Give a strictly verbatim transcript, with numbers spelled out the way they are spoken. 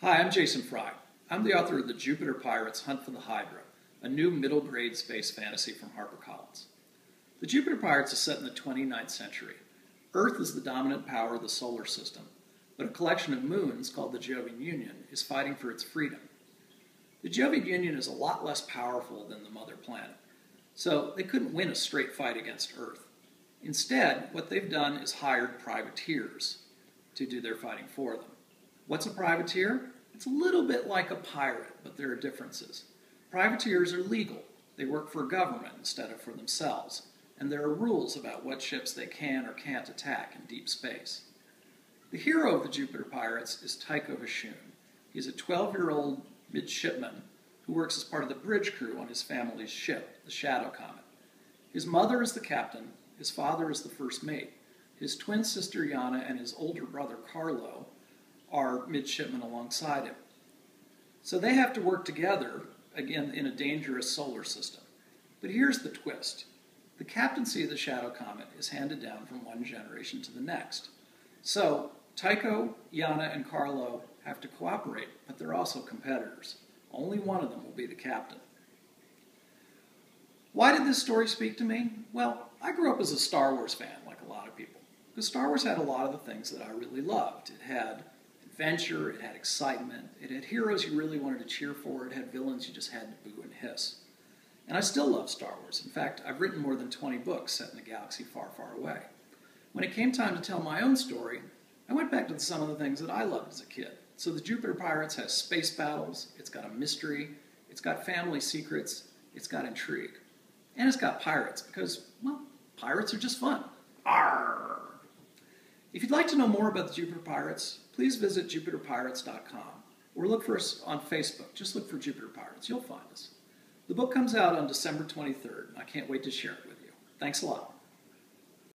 Hi, I'm Jason Fry. I'm the author of The Jupiter Pirates: Hunt for the Hydra, a new middle-grade space fantasy from HarperCollins. The Jupiter Pirates is set in the twenty-ninth century. Earth is the dominant power of the solar system, but a collection of moons called the Jovian Union is fighting for its freedom. The Jovian Union is a lot less powerful than the mother planet, so they couldn't win a straight fight against Earth. Instead, what they've done is hired privateers to do their fighting for them. What's a privateer? It's a little bit like a pirate, but there are differences. Privateers are legal. They work for government instead of for themselves, and there are rules about what ships they can or can't attack in deep space. The hero of the Jupiter Pirates is Tycho Hashoone. He's a twelve-year-old midshipman who works as part of the bridge crew on his family's ship, the Shadow Comet. His mother is the captain, his father is the first mate, his twin sister Yana and his older brother Carlo are midshipmen alongside him. So they have to work together, again, in a dangerous solar system. But here's the twist. The captaincy of the Shadow Comet is handed down from one generation to the next. So Tycho, Yana, and Carlo have to cooperate, but they're also competitors. Only one of them will be the captain. Why did this story speak to me? Well, I grew up as a Star Wars fan, like a lot of people, because Star Wars had a lot of the things that I really loved. It had adventure, it had excitement, it had heroes you really wanted to cheer for, it had villains you just had to boo and hiss. And I still love Star Wars. In fact, I've written more than twenty books set in a galaxy far, far away. When it came time to tell my own story, I went back to some of the things that I loved as a kid. So the Jupiter Pirates has space battles, it's got a mystery, it's got family secrets, it's got intrigue. And it's got pirates, because, well, pirates are just fun. Arrgh! If you'd like to know more about the Jupiter Pirates, please visit jupiter pirates dot com or look for us on Facebook. Just look for Jupiter Pirates. You'll find us. The book comes out on December twenty-third, and I can't wait to share it with you. Thanks a lot.